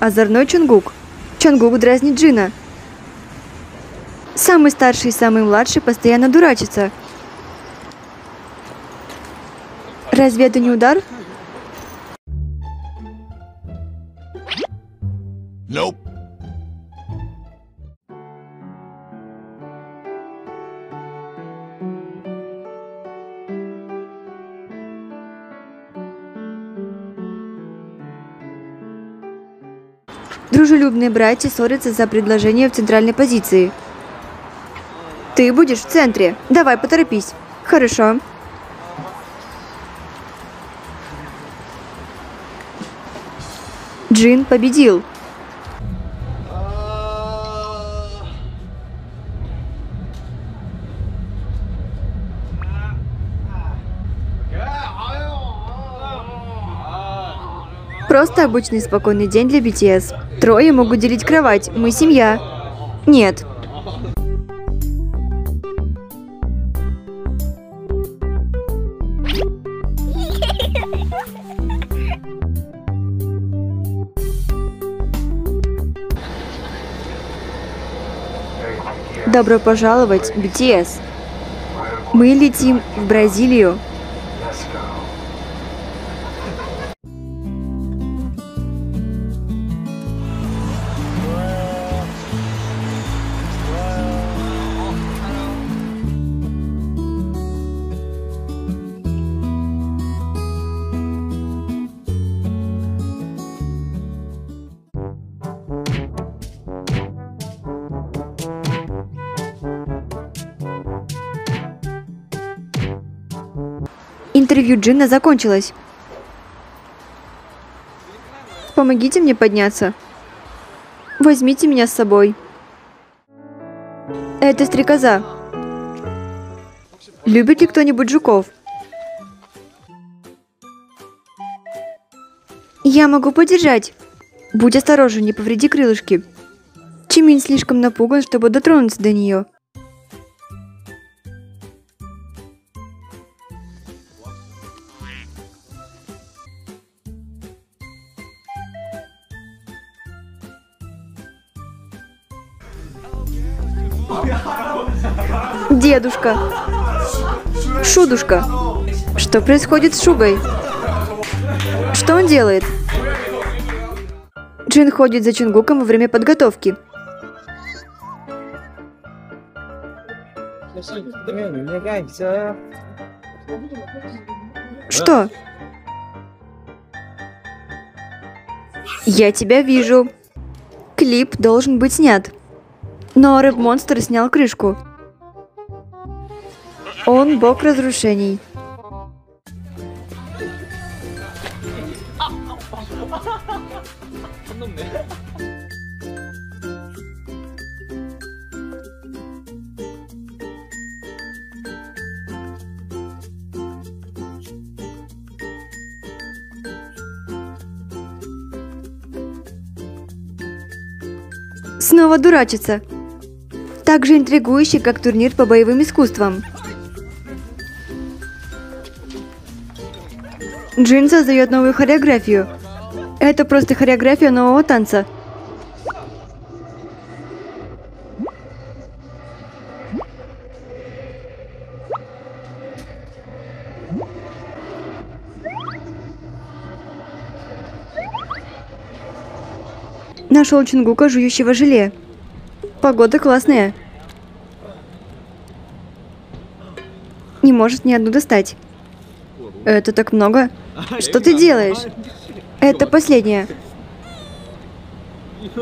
Озорной Чонгук. Чонгук дразнит Джина. Самый старший и самый младший постоянно дурачатся. Разве это не удар? Nope. Дружелюбные братья ссорятся за предложение в центральной позиции. Ты будешь в центре. Давай, поторопись. Хорошо. Джин победил. Просто обычный спокойный день для BTS. Трое могут делить кровать. Мы семья. Нет. Добро пожаловать, BTS. Мы летим в Бразилию. Интервью Джина закончилось. Помогите мне подняться. Возьмите меня с собой. Это стрекоза. Любит ли кто-нибудь жуков? Я могу подержать. Будь осторожен, не повреди крылышки. Чимин слишком напуган, чтобы дотронуться до нее. Дедушка. Шудушка. Что происходит с Шугой? Что он делает? Джин ходит за Чонгуком во время подготовки. Что? Я тебя вижу. Клип должен быть снят. Но Рэп-монстр снял крышку. Он бог разрушений. Снова дурачится. Так же интригующе, как турнир по боевым искусствам. Джин создает новую хореографию. Это просто хореография нового танца. Нашел Чонгука, жующего желе. Погода классная. Не может ни одну достать. Это так много. Что ты делаешь? Это последнее.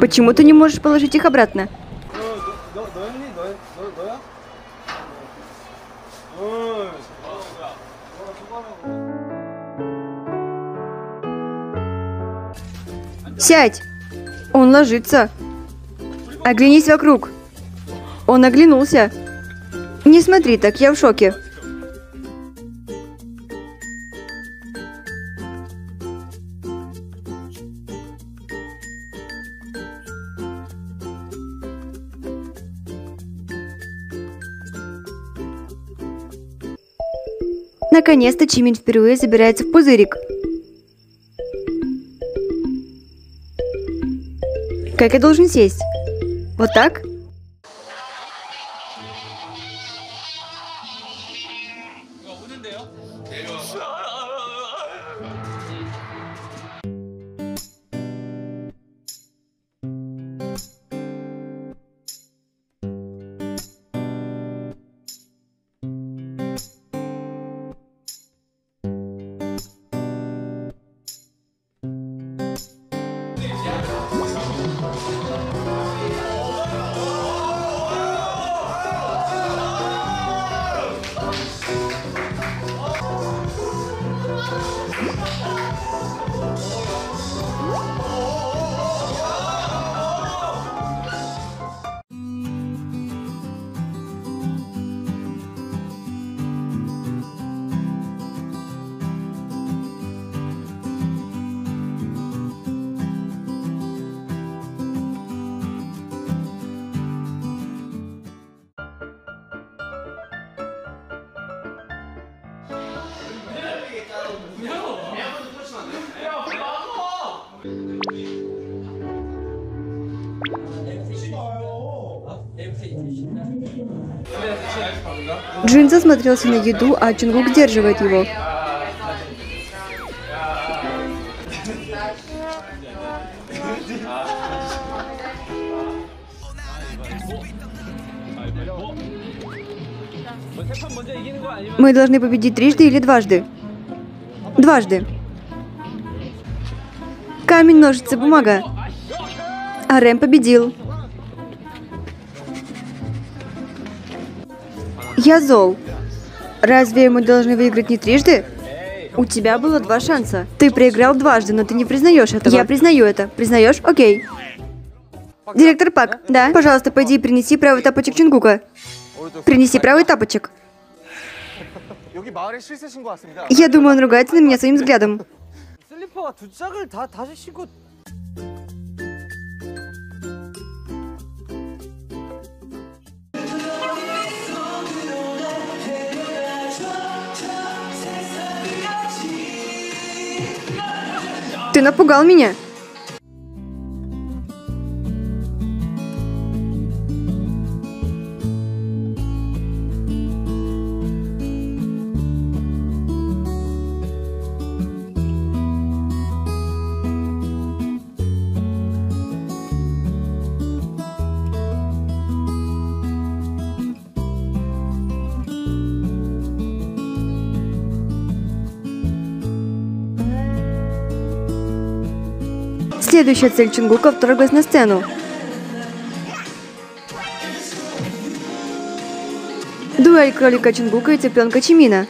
Почему ты не можешь положить их обратно? Сядь! Он ложится. Оглянись вокруг. Он оглянулся. Не смотри так, я в шоке. Наконец-то Чимин впервые забирается в пузырик. Как я должен сесть? Вот так? Джин засмотрелся на еду, а Чонгук сдерживает его. Мы должны победить трижды или дважды? Дважды. Камень, ножницы, бумага. А Рэм победил. Я зол. Разве мы должны выиграть не трижды? У тебя было два шанса. Ты проиграл дважды, но ты не признаешь этого. Я признаю это. Признаешь? Окей. Директор Пак, да? Пожалуйста, пойди и принеси правый тапочек Чонгука. Принеси правый тапочек. Я думаю, он ругается на меня своим взглядом. Ты напугал меня. Следующая цель Чонгука — вторглась на сцену. Дуэль кролика Чонгука и цыпленка Чимина.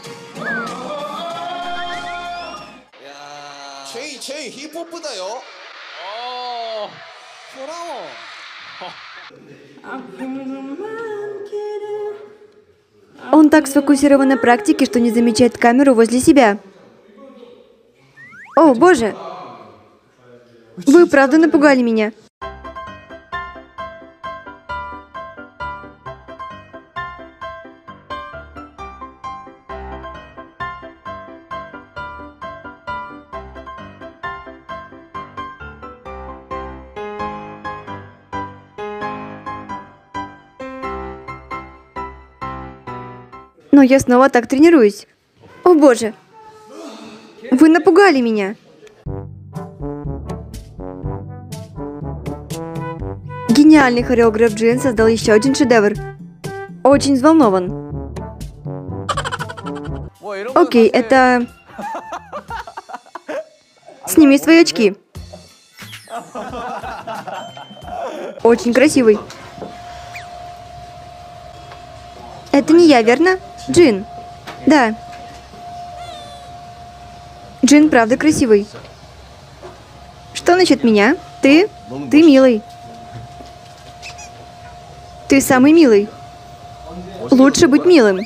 Он так сфокусирован на практике, что не замечает камеру возле себя. О, боже! Вы правда напугали меня. Но я снова так тренируюсь. О, боже! Вы напугали меня. Гениальный хореограф Джин создал еще один шедевр. Очень взволнован. Окей, это... Сними свои очки. Очень красивый. Это не я, верно? Джин. Да. Джин правда красивый. Что насчет меня? Ты милый. Ты самый милый. Лучше быть милым.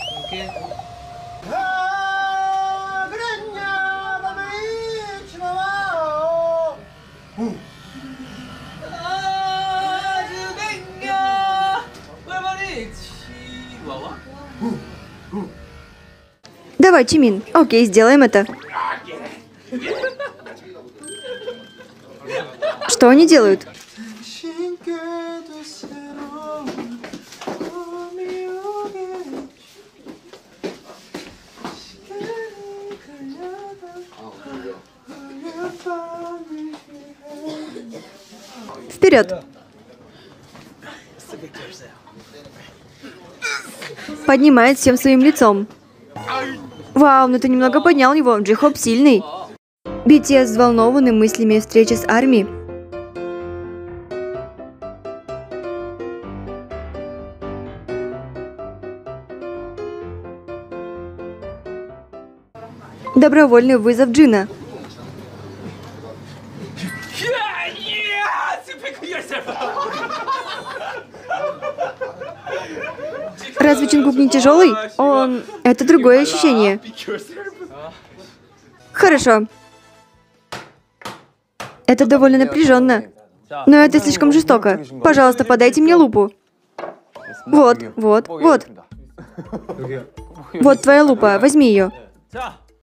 Давай, Чимин. Окей, сделаем это. Что они делают? Вперед! Поднимает всем своим лицом. Вау, но ты немного поднял его. Джей-Хоуп сильный. BTS взволнованы мыслями встречи с ARMY. Добровольный вызов Джина. Разве Чонгук не тяжелый? Он... Это другое ощущение. Хорошо. Это довольно напряженно. Но это слишком жестоко. Пожалуйста, подайте мне лупу. Вот, вот, вот. Вот твоя лупа. Возьми ее.